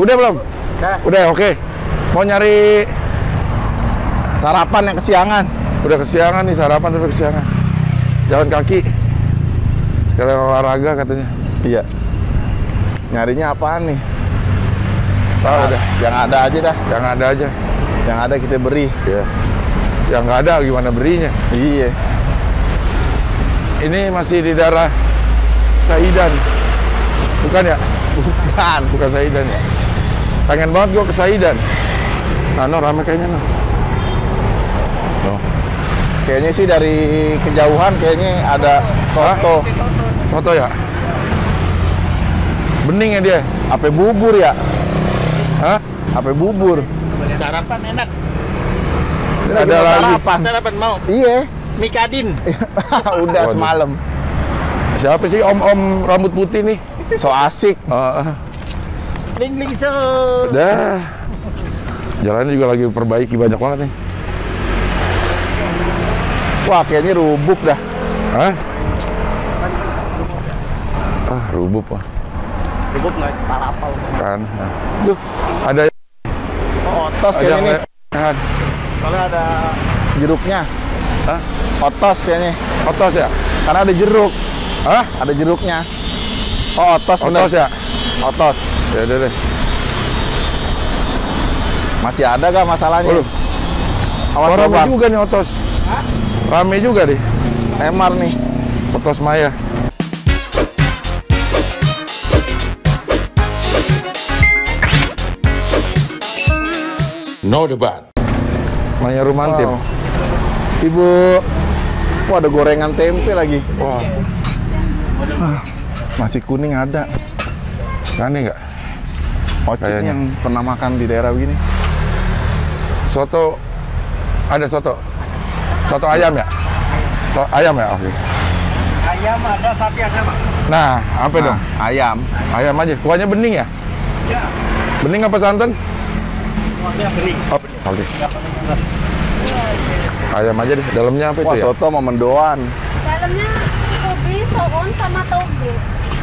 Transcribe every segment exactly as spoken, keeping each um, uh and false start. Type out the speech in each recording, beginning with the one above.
Udah belum? Udah. Udah, oke. Okay. Mau nyari sarapan yang kesiangan. Udah kesiangan nih, sarapan tapi kesiangan. Jalan kaki. Sekalian olahraga katanya. Iya. Nyarinya apaan nih? Tahu udah, yang ada aja dah. Yang ada aja. Yang ada kita beri. Iya. Yang nggak ada gimana berinya? Iya. Ini masih di daerah Sayidan. Bukan ya? Bukan, bukan Sayidan ya. Pengen banget gue ke Sayidan. Nah, no, rame kayaknya, no. No. Kayaknya sih dari kejauhan kayaknya ada soto. Soto ya? Bening ya dia? Ape bubur ya? Hah? Ape bubur? Sarapan enak. Ini ada lagi. Sarapan. Sarapan mau? Iya. Mikadin. Udah oh, semalam. Siapa sih om-om rambut putih nih? So asik. Uh. Ling ling so. Udah. Jalannya juga lagi perbaiki banyak banget nih. Wah, kayaknya rubuk dah. Hah? Ah, rubuk ah. Rubuk nggak palapal kan? Tuh, ada. Oh, Otos ada kayaknya nih. Soalnya ada jeruknya. Hah? Otos kayaknya. Otos ya? Karena ada jeruk. Hah? Ada jeruknya. Oh, Otos, Otos ya? Otos. Ya udah deh. Masih ada gak masalahnya? Waduh. Oh, rame juga nih Otos. Hah? Rame juga deh. Emar nih. Otos Maya. No debat. Maya Rumantim. Wow. Ibu. Wah, ada gorengan tempe lagi. Wah. Ah, nasi kuning ada. Aneh nggak? Ocit yang pernah makan di daerah begini. Soto. Ada soto? Soto ayam ya? Soto ayam ya? Oke. Ayam ada, sapi ada, Pak. Nah, apa nah, dong? Ayam. Ayam aja. Kuahnya bening ya? Ya. Bening apa santan? Kuahnya bening. Oh, oke. Okay. Ayam aja deh, dalamnya apa? Wah, itu ya? Soto sama mendoan. Dalamnya kubi, soun, sama toge.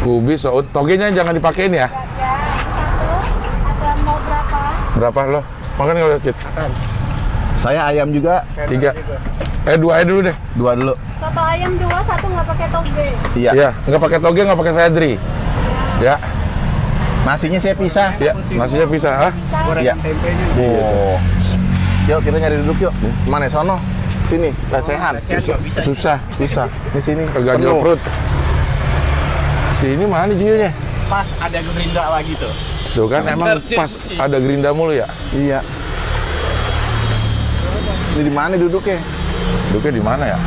Kubi, soun, togenya jangan dipakein ya? Ya, ya. Satu, ada mau berapa? Berapa lo? Makan nggak udah, Cid? Saya ayam juga. Tiga. Eh, dua aja dulu deh. Dua dulu. Soto ayam dua, satu nggak pakai toge. Iya. Iya, nggak pakai toge, nggak pakai seledri. Ya. Ya. Nasinya saya pisah. Iya, nasinya pisah. Iya. Oh. Yuk, kita nyari duduk yuk. Mana sono? Sini, lesehan. Susah, susah, susah. Di sini keganjel perut. Sini mana Gio-nya? Pas ada gerinda lagi tuh. Tuh kan emang pas ada gerinda mulu ya? Iya. Ini di mana duduknya? Duduknya di mana ya?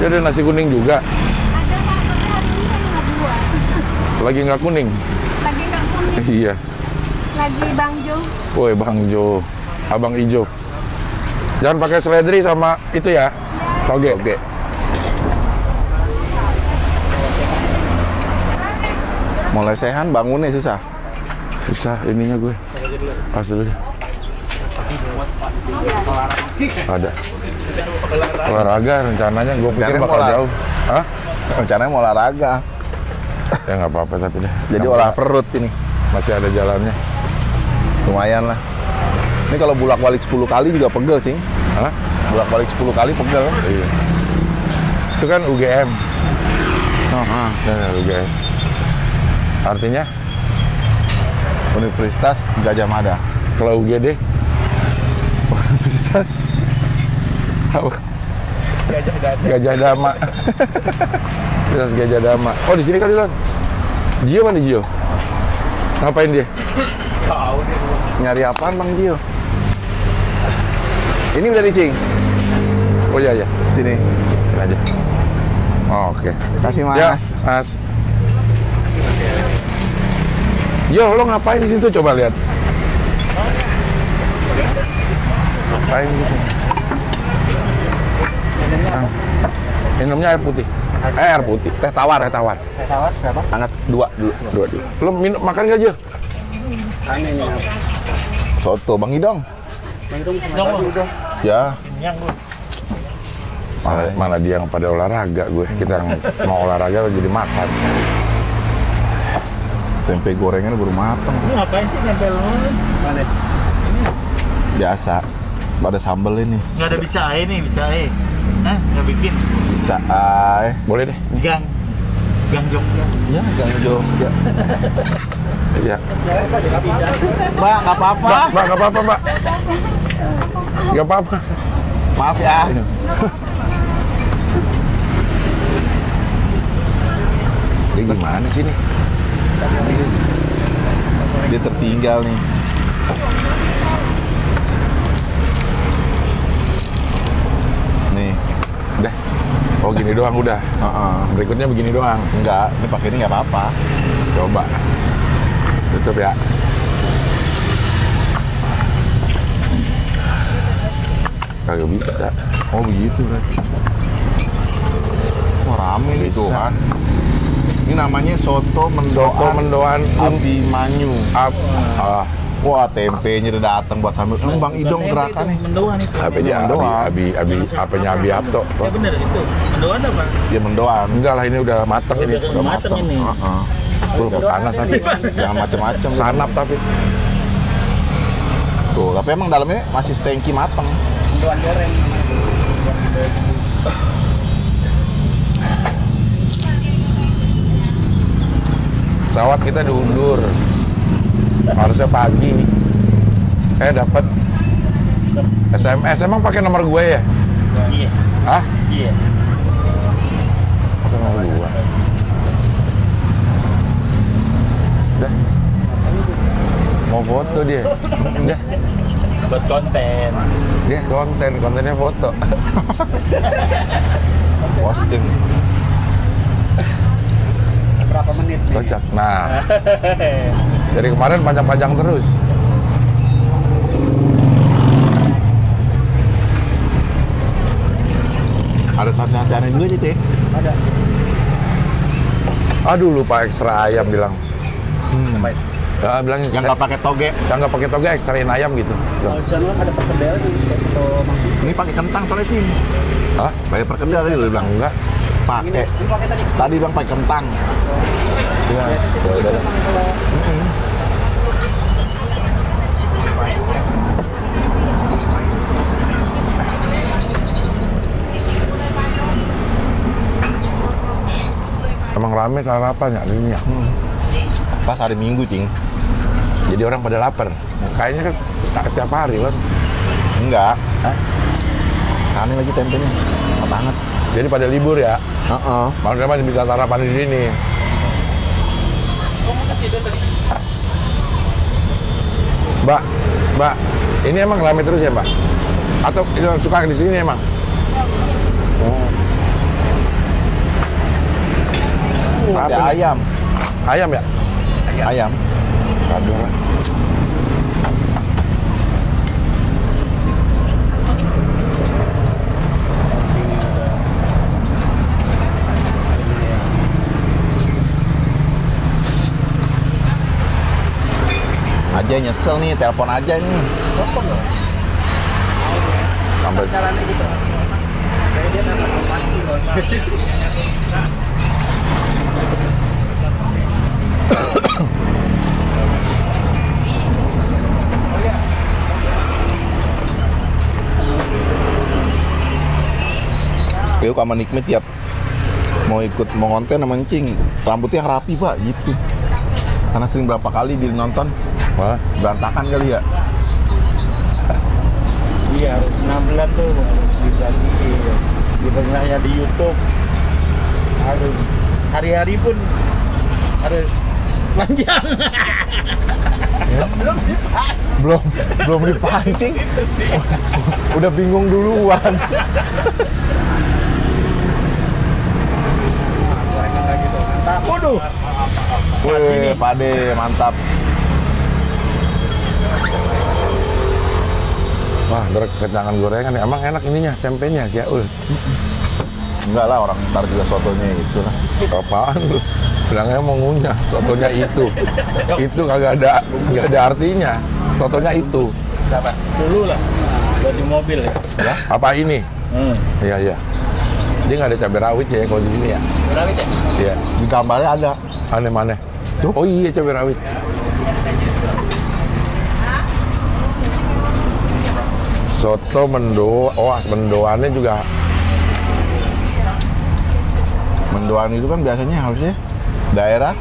Dia ada nasi kuning juga. Ada Pak, tapi hari ini kan nggak buat. Lagi nggak kuning. Lagi nggak kuning. Iya. Lagi Bang Jo. Woi Bang Jo, Abang Ijo. Jangan pakai seledri sama itu ya, toge. Toge. Mulai sehan bangunnya susah. Susah ininya gue. Pas dulu deh. Ada. Olahraga rencananya gue pikir bakal olah... jauh. Hah? Rencananya mau olahraga. Ya nggak apa-apa tapi deh. Jadi olah perut ini. Masih ada jalannya. Lumayan lah. Ini kalau bolak-balik sepuluh kali juga pegel, Cing. Hah? Bolak-balik sepuluh kali pegel. Iya. Itu kan U G M. Oh, ah, nah, U G M. Artinya? Universitas Gajah Mada. Kalau U G D? Universitas? Apa? Gajah Dama. Gajah Dama. Universitas Gajah Dama. Oh, di sini kali, Lon. Gio mana, Gio? Ngapain dia? Tahu dia. Nyari apaan Bang Gio? Ini udah dicing. Oh iya ya. Sini. Sini aja. Oh, oke. Okay. Kasih Mas. Ya, Mas. Yo, lo ngapain di situ coba lihat. Ngapain gitu? Minumnya air putih. Air putih, teh tawar, teh tawar. Teh tawar berapa? Anget dua dulu, dua dulu. Belum minum makan enggak, Jo? Ini soto Bang Idong. Bang Idong. Ya. Mana, mana dia yang pada olahraga gue. Kita yang mau olahraga jadi makan. Tempe gorengan baru mateng. Ini ngapain sih tempe lo? Mana? Ini biasa. Ada sambel ini. Nggak ada bisa air nih, bisa air. Hah? Nggak bikin? Bisa air. Boleh deh. Gang. Gang Jogja. Ya, Gang Jogja. Iya. Mbak, nggak apa-apa. Mbak, nggak apa-apa, Mbak. Nggak apa-apa. Maaf ya. Dia gimana sih nih? Dia tertinggal nih. Nih, udah. Oh gini doang udah. Uh-uh. Berikutnya begini doang. Enggak, ini pakai ini nggak apa-apa. Coba. Tutup ya. Kagak bisa. Oh begitu berarti. Oh, rame nih tuh kan. Ini namanya Soto Mendoan, Soto Mendoan Abimanyu. Ab ah. Wah, tempenya udah datang buat sambil. Emang Bang Idong gerakan nih. Mendoan itu. Apanya Mendoan? Abi, Abi, apanya Abi Abto. Ya bener itu. Mendoan apa? Ya Mendoan. Enggak lah, ini udah mateng ini. Udah mateng ini. Heeh. Tuh panas lagi. Jangan macam-macam. Sanap tapi. Tuh, tapi emang dalamnya masih stengki mateng. Mendoan goreng. Pesawat kita diundur, harusnya pagi. Eh dapat S M S, emang pakai nomor gue ya? Iya. Hah? Iya. Pakai nomor gue. Udah. Mau foto dia. Udah. Buat konten. Dia konten, kontennya foto. Posting. Berapa menit nih? Kocak. Nah, dari kemarin panjang-panjang terus. Ada sate-sateannya juga gitu ya? Ada. Aduh, lupa ekstra ayam bilang. Hmm. Baik. Ya, bilang yang nggak pakai toge, yang nggak pakai toge ekstrain ayam gitu. Kalau di sana ada perkedel gitu. Ini pakai kentang soalnya sih. Hah? Pakai perkedel tadi lu bilang enggak? Pakai. Tadi bang pakai kentang. Iya. Emang rame sarapan ya ini ya. Hmm. Pas hari Minggu cing. Jadi orang pada lapar. Kayaknya kan setiap hari kan. Enggak. Hah? Aneh lagi tempenya. Banget. Jadi pada libur ya? Heeh. Makanya masih bisa sarapan di sini. Mbak, Mbak, ini emang rame terus ya, Mbak? Atau suka di sini emang? Oh. Ada ayam. Ayam ya? Ayam. Ayam. Aduh. Aja nyesel nih, telepon aja nih. Telepon loh. Sampai caranya gitu. Kayak dia kan pasti loh. Yuk sama nikmat tiap mau ikut mau konten sama ncing. Rambutnya rapi, Pak, gitu. Karena sering berapa kali dinonton. Wah, berantakan kali ya? Iya, enam bulan tuh diganti dibenahi di YouTube. Aduh, hari-hari pun harus panjang. Ya? Belum dipancing. Belum, belum dipancing. Udah bingung duluan. Waduh. Wih, pade mantap. Wah, kecangan gorengan ya. Emang enak ininya, tempenya, Jaul. Enggak lah, orang ntar juga sotonya itu lah. Apaan lu? Bilangnya mau ngunyah, sotonya itu. Itu kagak ada, nggak ada artinya. Sotonya itu. Apa? Dulu lah, buat di mobil ya. Apa ini? Hmm. Iya, iya. Dia nggak ada cabai rawit ya kalau di sini ya? Cabai rawit ya? Iya. Di gambarnya ada. Aneh-aneh. Tuh. Oh iya, cabai rawit. Soto Mendoan, oh Mendoannya juga. Mendoan itu kan biasanya harusnya daerah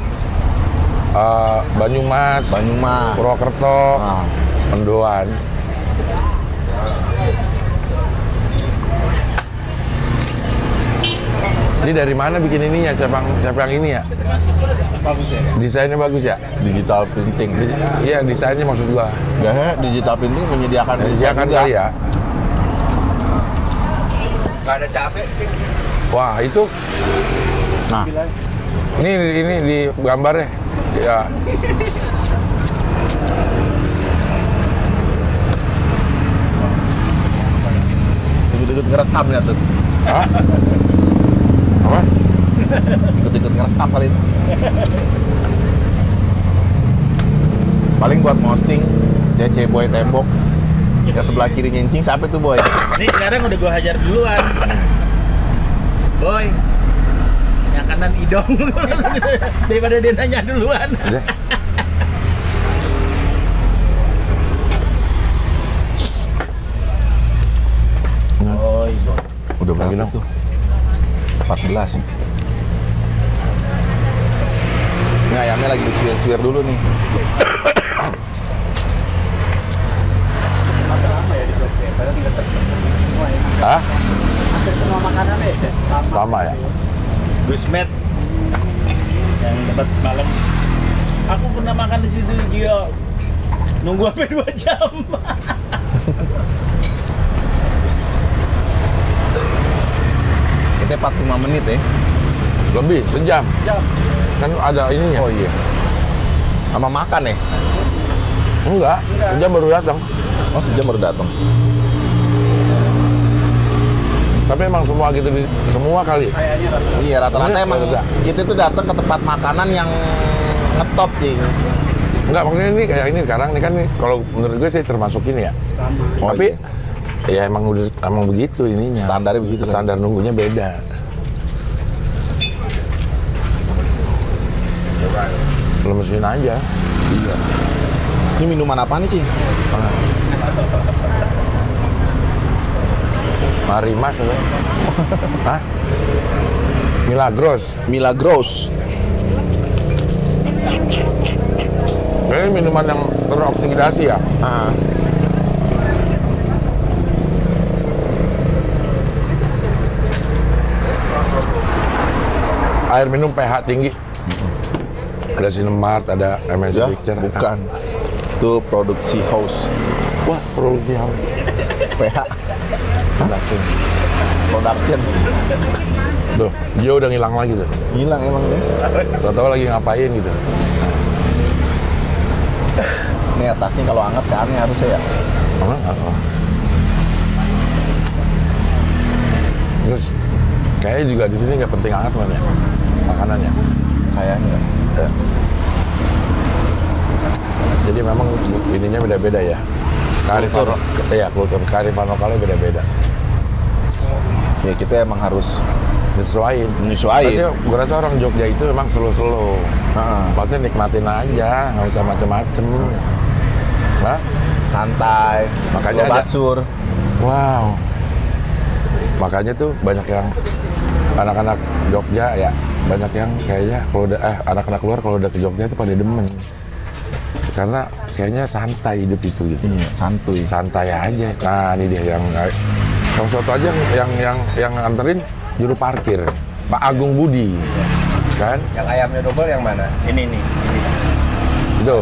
uh, Banyumas, Banyumas, Purwokerto, nah. Mendoan. Ini dari mana bikin ininya, cabang cabang ini ya? Bagus ya? Desainnya bagus ya? Digital printing. Iya, Di, desainnya maksud gua. Gak, digital printing menyediakan menyediakan kali ya. Gak ada capek. Wah, itu. Nah. Ini ini di gambarnya. Ya. Ikut-ikut ngerekam ya tuh. Hah? Apa? Ikut-ikut ngerekam kali ini. Paling buat posting C C Boy tembok. Yang sebelah kiri nyincing, siapa tuh Boy? Ini sekarang udah gua hajar duluan. Boy. Yang kanan Idong. Daripada dia nanya duluan. Oh, iya. Udah berapa tuh? empat belas. Ini ayamnya lagi disuir-suir dulu nih. Hah? Hampir semua makanan ya? Sama ya? Gusmet yang dapat malam. Aku pernah makan di situ Gio. Nunggu sampai dua jam. empat puluh lima menit ya? Lebih, sejam. Jam. Kan ada ininya. Oh iya. Sama makan ya? Enggak, Enggak. Sejam baru datang. Oh, sejam baru datang. Tapi emang semua gitu semua kali. Kayaknya rata-rata. Iya, rata-rata emang enggak. Kita tuh datang ke tempat makanan yang ngetop, Cing. Enggak, maksudnya ini kayak ini sekarang nih kan nih, kalau menurut gue sih termasuk ini ya. Oh, tapi iya. Ya emang udah emang begitu ininya. Standarnya begitu. Standar kan? Nunggunya beda. Lemesin aja. Iya. Ini minuman apa nih, Cing? Ah. Mari Mas. Hah? Milagros. Milagros. Ini minuman yang teroksidasi ya? Ah. Air minum pH tinggi. Ada Cinemart, ada M S C Picture. Bukan. Itu produksi house. Wah, produksi house. pH. Production. Production. Tuh, dia udah ngilang lagi tuh. Hilang emang deh. Gak tau lagi ngapain gitu. Ini atasnya kalau hangat kan harusnya ya. Oh, oh. Terus kayaknya juga di sini nggak penting hangat mana ya? Makanannya kayaknya ya. Jadi memang ininya beda-beda ya, kultur ya, kultur kearifan lokalnya beda-beda ya. Kita emang harus nyesuaiin nyesuaiin gue rasa orang Jogja itu memang slow-slow, maksudnya nikmatin aja, nggak usah macem-macem. Nah, santai, makanya batsur. Wow, makanya tuh banyak yang anak-anak Jogja ya, banyak yang kayaknya kalau udah eh anak-anak luar kalau udah ke Jogja itu pada demen, karena kayaknya santai hidup itu gitu. Iya, santuy, santai aja. Nah ini dia yang yang soto aja yang yang yang anterin juru parkir Pak Agung Budi kan. Yang ayamnya dobol yang mana? Ini nih itu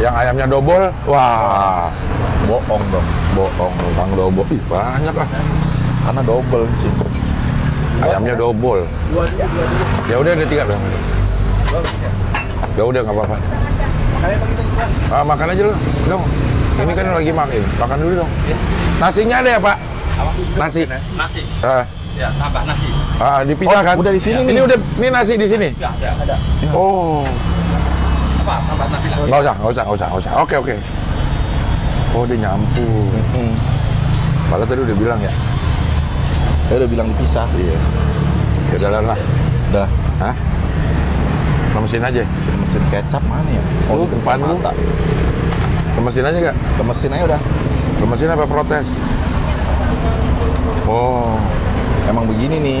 yang ayamnya dobol. Wah, bohong dong, bohong bang dobol. Ih, banyak ah karena dobol, Cing. Ayamnya dobol. Ya udah ada tiga bang. Ya udah nggak apa-apa. Ah, makan aja lu dong. Ini kan lagi makan. Makan dulu dong. Nasinya ada ya Pak? Nasi. Nasi. Ah. Ya tambah nasi. Ah, dipindahkan. Oh, udah di sini. Ya. Ini udah ini nasi di sini. Ya, ya, ada. Oh. Apa? Tambah nasi lagi. Nggak usah, nggak usah, nggak usah, nggak usah. Oke, oke. Oh, dia nyampur. Hmm. Padahal tadi udah bilang ya. Ya udah bilang dipisah. Iya. Ya udahlah lah. Udah. Hah? Lemesin aja? Lemesin kecap mana ya? Oh, lu depan lu. Lemesin aja nggak? Lemesin aja udah. Lemesin apa protes? Oh, emang begini nih.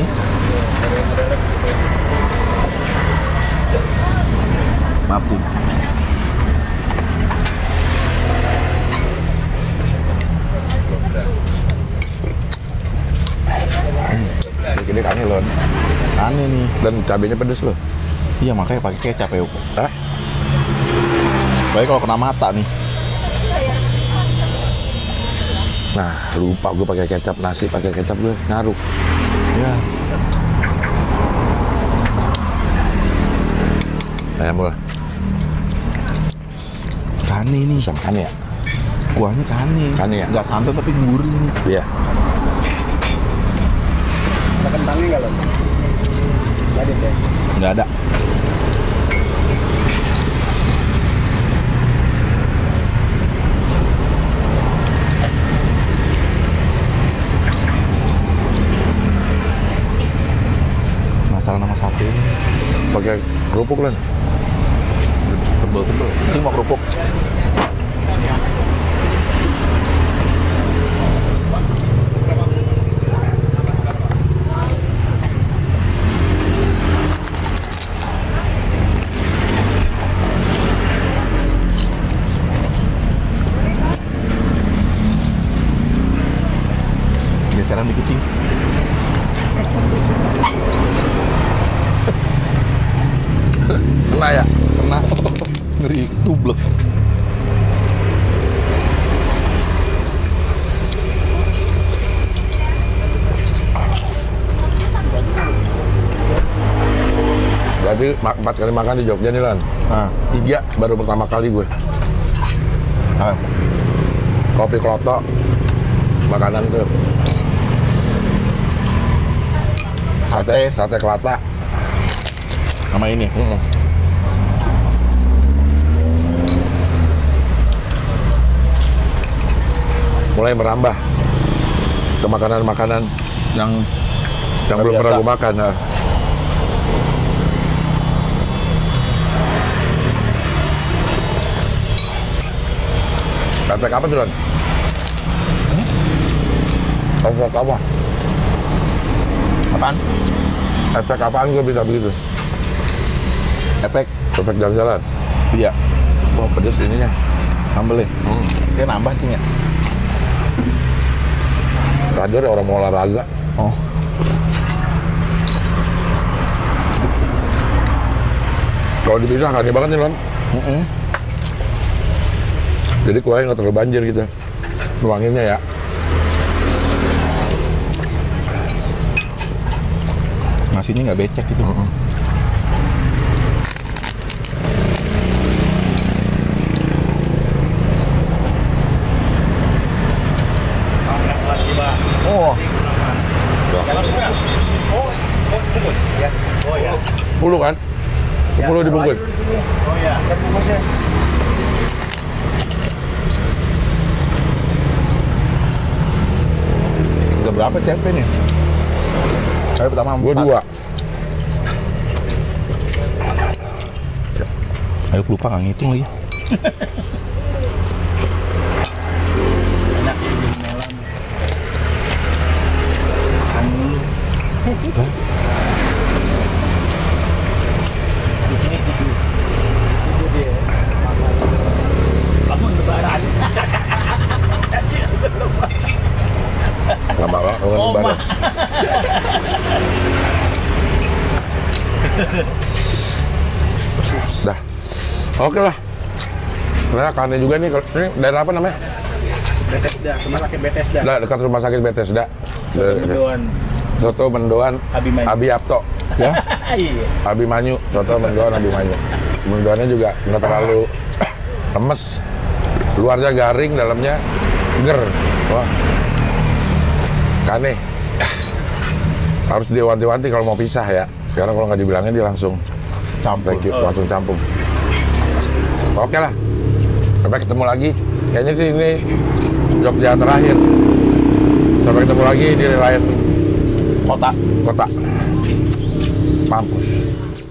Maaf, Tim. Gede kane loh. Kane nih. Dan cabenya pedes loh. Iya, makanya pakai kecap ya. Hah? Baik kalau kena mata nih. Nah, lupa gue pakai kecap nasi, pakai kecap gue ngaruh. Ya. Nah, mulai. Kane ini. Sang kane ya. Kuahnya kane. Kane ya. Enggak santan tapi gurih nih. Iya. Ada kentangnya enggak loh? Enggak ada deh. Enggak ada. Masalah nama sate ini. Pakai kerupuk lah. Tebel-tebel. Ini mau kerupuk. Geseran di kucing. Kena ya? Kena. Ngeri tublek. Jadi empat kali makan di Jogja nih Lan. Nah. Tiga baru pertama kali gue. Nah. Kopi klotok. Makanan tuh. Sate, sate kelata sama ini. Mm-mm. Mulai merambah ke makanan-makanan yang yang belum pernah gue makan. Nah. Sate apa tuh Lan? Sate apa? Apaan? Efek apaan gue bisa begitu? Efek? Efek jalan-jalan? Iya. Wah, pedes ininya. Nambelin? Hmm. Dia nambah sih ya? Radar ya, orang mau olahraga. Oh. Kalau dipisah, kaya banget nih, Lon. Mm-mm. Jadi kuahnya nggak terlalu banjir gitu. Nuanginnya ya. Nasinya nggak becek gitu. Mm-hmm. Oh. Puluh kan? Puluh dibungkus. Oh ya. Udah berapa tempe nih? Kali pertama gue dua. Ayo lupa nggak ngitung lagi. Lama banget, lama banget. Dah, oke lah. Nah, karena juga nih, ini daerah apa namanya? Betesda, rumah sakit Betesda. Nah, dekat rumah sakit Betesda. Soto Mendoan. Soto Mendoan. Abimanyu. Abi Apto, ya? Iya. Abimanyu, Soto Mendoan, Abimanyu. Mendoannya juga nggak terlalu lemes. Luarnya garing, dalamnya ger. Wah. Kane harus diwanti-wanti kalau mau pisah ya. Sekarang kalau nggak dibilangin dia langsung campur, oh. langsung campur. Oke lah, sampai ketemu lagi. Kayaknya sih ini Jogja terakhir. Sampai ketemu lagi di lain kota, kota, kampus.